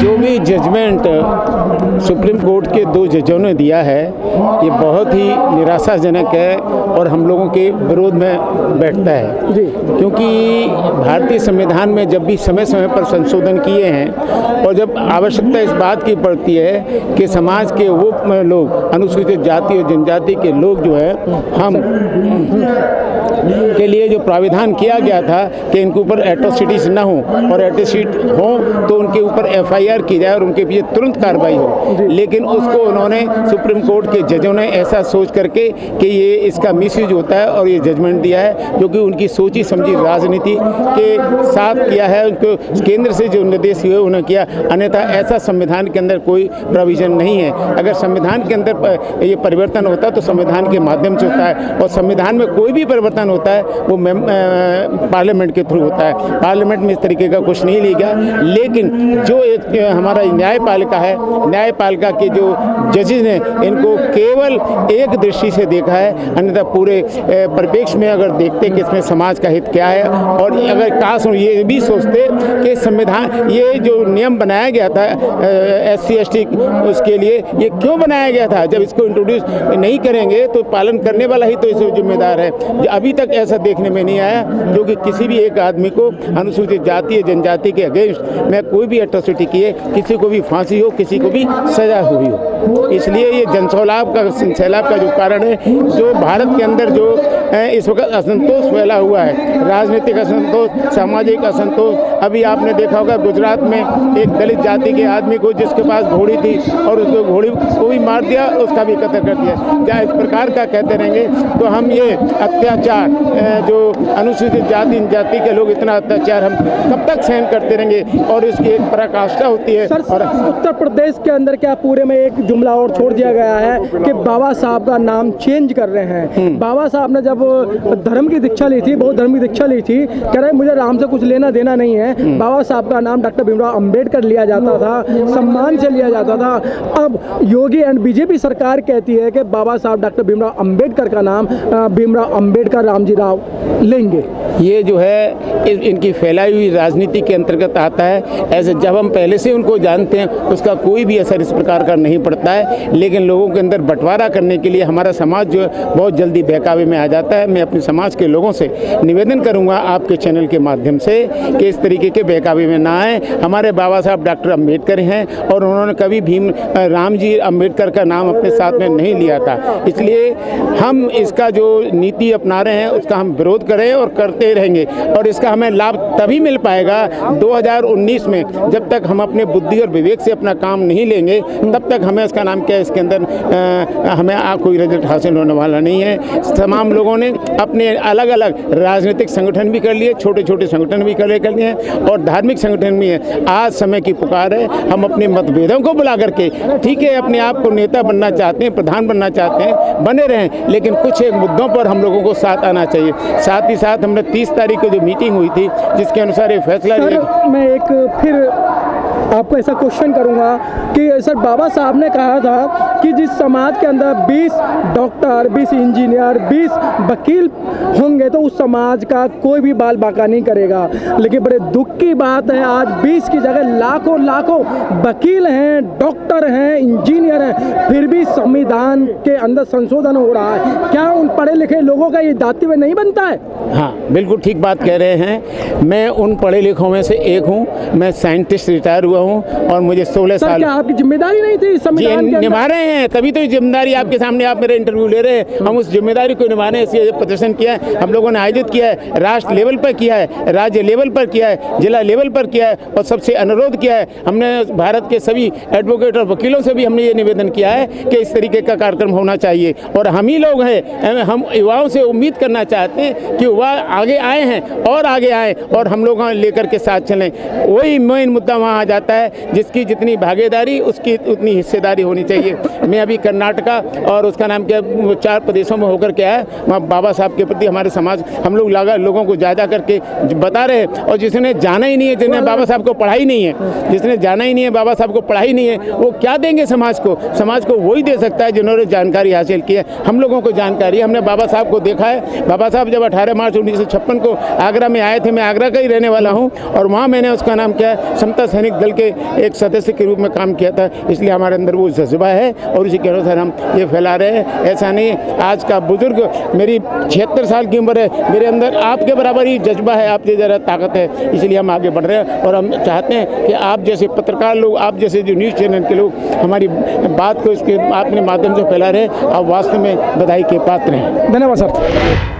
जो भी judgement supreme court के दो जजों ने दिया है ये बहुत ही निराशाजनक है और हम लोगों के विरोध में बैठता है क्योंकि भारतीय संविधान में जब भी समय समय पर संशोधन किए हैं और जब आवश्यकता इस बात की पड़ती है कि समाज के वो लोग अनुसूचित जाति और जनजाति के लोग जो है हम के लिए जो प्राविधान किया गया था कि इनके ऊपर एट्रोसिटीज ना हो और एट्रोसिटीज हो तो उनके ऊपर FIR की जाए और उनके पीछे तुरंत कार्रवाई हो, लेकिन उसको उन्होंने सुप्रीम कोर्ट के जजों ने ऐसा सोच करके कि ये इसका मिसयूज होता है और ये जजमेंट दिया है जो कि उनकी सोची समझी राजनीति के साथ किया है, उनको केंद्र से जो निर्देश हुए उन्हें किया, अन्यथा ऐसा संविधान के अंदर कोई प्रोविजन नहीं है। अगर संविधान के अंदर ये परिवर्तन होता है तो संविधान के माध्यम से होता है और संविधान में कोई भी परिवर्तन होता है वो पार्लियामेंट के थ्रू होता है, पार्लियामेंट में इस तरीके का कुछ नहीं लिया। लेकिन जो एक हमारा न्यायपालिका है, न्यायपालिका के जो जजेज ने इनको केवल एक दृष्टि से देखा है, अन्यथा पूरे परिप्रेक्ष्य में अगर देखते कि इसमें समाज का हित क्या है और अगर काश ये भी सोचते कि संविधान ये जो नियम बनाया गया था SC ST उसके लिए ये क्यों बनाया गया था, जब इसको इंट्रोड्यूस नहीं करेंगे तो पालन करने वाला ही तो इसमें जिम्मेदार है। अभी तक ऐसा देखने में नहीं आया जो कि किसी भी एक आदमी को अनुसूचित जाति या जनजाति के अगेंस्ट में कोई भी एट्रोसिटी किए, किसी को भी फांसी हो, किसी को भी सजा हुई हो। इसलिए ये जनसैलाब का जो कारण है, जो भारत के अंदर जो इस वक्त असंतोष फैला हुआ है, राजनीतिक असंतोष, सामाजिक असंतोष। अभी आपने देखा होगा गुजरात में एक दलित जाति के आदमी को जिसके पास घोड़ी थी और उसको घोड़ी को भी मार दिया, उसका भी कत्ल कर दिया। क्या इस प्रकार का कहते रहेंगे तो हम ये अत्याचार जो अनुसूचित जाति जनजाति के लोग इतना अत्याचार हम कब तक सहन करते रहेंगे और इसकी एक पराकाष्ठा होती है। सर, और उत्तर प्रदेश के अंदर क्या पूरे में एक जुमला और छोड़ दिया गया है कि बाबा साहब का नाम चेंज कर रहे हैं। बाबा साहब ने जब धर्म की दीक्षा ली थी, बौद्ध धर्म की दीक्षा ली थी, कह रहे मुझे राम से कुछ लेना देना नहीं है। बाबा साहब का नाम डॉक्टर भीमराव अंबेडकर लिया जाता था, सम्मान से लिया जाता था। अब योगी एंड BJP सरकार कहती है कि बाबा साहब डॉक्टर भीमराव अंबेडकर का नाम भीमराव अंबेडकर रामजी राव लेंगे। ये जो है इनकी फैलाई हुई राजनीति के अंतर्गत आता है। ऐसे जब हम पहले से उनको जानते हैं उसका कोई भी असर इस प्रकार का नहीं पड़ता है, लेकिन लोगों के अंदर बंटवारा करने के लिए हमारा समाज जो है बहुत जल्दी बहकावे में आ जाता है। मैं अपने समाज के लोगों से निवेदन करूंगा आपके चैनल के माध्यम से कि इस तरीके के बहकावे में ना आए। हमारे बाबा साहब डॉक्टर अम्बेडकर हैं और उन्होंने कभी भीम राम जी अम्बेडकर का नाम अपने साथ में नहीं लिया था, इसलिए हम इसका जो नीति अपना रहे हैं उसका हम विरोध करें और करते रहेंगे और इसका हमें लाभ तभी मिल पाएगा 2019 में, जब तक हम अपने बुद्धि और विवेक से अपना काम नहीं लेंगे तब तक हमें इसका नाम क्या इसके अंदर हमें कोई रिजल्ट हासिल होने वाला नहीं है। तमाम लोगों ने अपने अलग अलग राजनीतिक संगठन भी कर लिए, छोटे छोटे संगठन भी कर लिए हैं और धार्मिक संगठन भी हैं। आज समय की पुकार है, हम अपने मतभेदों को बुला करके ठीक है अपने आप को नेता बनना चाहते हैं, प्रधान बनना चाहते हैं, बने रहें, लेकिन कुछ एक मुद्दों पर हम लोगों को साथ आना चाहिए। साथ ही साथ हमने 30 तारीख को जो मीटिंग हुई थी जिसके अनुसार ये फैसला लिया। मैं एक फिर आपको ऐसा क्वेश्चन करूंगा कि सर बाबा साहब ने कहा था कि जिस समाज के अंदर 20 डॉक्टर, 20 इंजीनियर, 20 वकील होंगे तो उस समाज का कोई भी बाल बांका नहीं करेगा, लेकिन बड़े दुख की बात है आज 20 की जगह लाखों लाखों वकील हैं, डॉक्टर हैं, इंजीनियर हैं, फिर भी संविधान के अंदर संशोधन हो रहा है। क्या उन पढ़े लिखे लोगों का ये दायित्व नहीं बनता है? हाँ, बिल्कुल ठीक बात कह रहे हैं। मैं उन पढ़े लिखों में से एक हूँ, मैं साइंटिस्ट रिटायर हुआ हूँ और मुझे 16 साल। आपकी जिम्मेदारी नहीं थी संविधान निभा रहे हैं, तभी तो जिम्मेदारी आपके सामने, आप मेरे इंटरव्यू ले रहे हैं। हम उस जिम्मेदारी को निभाने हैं, इसलिए प्रदर्शन किया है, हम लोगों ने आयोजित किया है, राष्ट्र लेवल पर किया है, राज्य लेवल पर किया है, जिला लेवल पर किया है और सबसे अनुरोध किया है। हमने भारत के सभी एडवोकेट और वकीलों से भी हमने ये निवेदन किया है कि इस तरीके का कार्यक्रम होना चाहिए और हम ही लोग हैं, हम युवाओं से उम्मीद करना चाहते हैं कि युवा आगे आए हैं और आगे आएँ और हम लोग लेकर के साथ चलें। वही मेन मुद्दा वहाँ आ जाता है जिसकी जितनी भागीदारी उसकी उतनी हिस्सेदारी होनी चाहिए। मैं अभी कर्नाटका और उसका नाम क्या 4 प्रदेशों में होकर के आया, वहाँ बाबा साहब के प्रति हमारे समाज हम लोग लोगों को ज़्यादा करके बता रहे हैं। और जिसने जाना ही नहीं है, जिसने बाबा साहब को पढ़ा ही नहीं है, जिसने जाना ही नहीं है, बाबा साहब को पढ़ा ही नहीं है, वो क्या देंगे समाज को? समाज को वही दे सकता है जिन्होंने जानकारी हासिल की है। हम लोगों को जानकारी, हमने बाबा साहब को देखा है। बाबा साहब जब 18 मार्च 1956 को आगरा में आए थे, मैं आगरा का ही रहने वाला हूँ, और वहाँ मैंने उसका नाम क्या है समता सैनिक दल के एक सदस्य के रूप में काम किया था। इसलिए हमारे अंदर वो जज्बा है और उसी के अनुसार हम ये फैला रहे हैं। ऐसा नहीं आज का बुजुर्ग, मेरी 76 साल की उम्र है, मेरे अंदर आपके बराबर ही जज्बा है, आपके ज़रा ताकत है, इसलिए हम आगे बढ़ रहे हैं। और हम चाहते हैं कि आप जैसे पत्रकार लोग, आप जैसे जो न्यूज़ चैनल के लोग हमारी बात को इसके आपने माध्यम से फैला रहे, आप वास्तव में बधाई के पात्र हैं। धन्यवाद सर।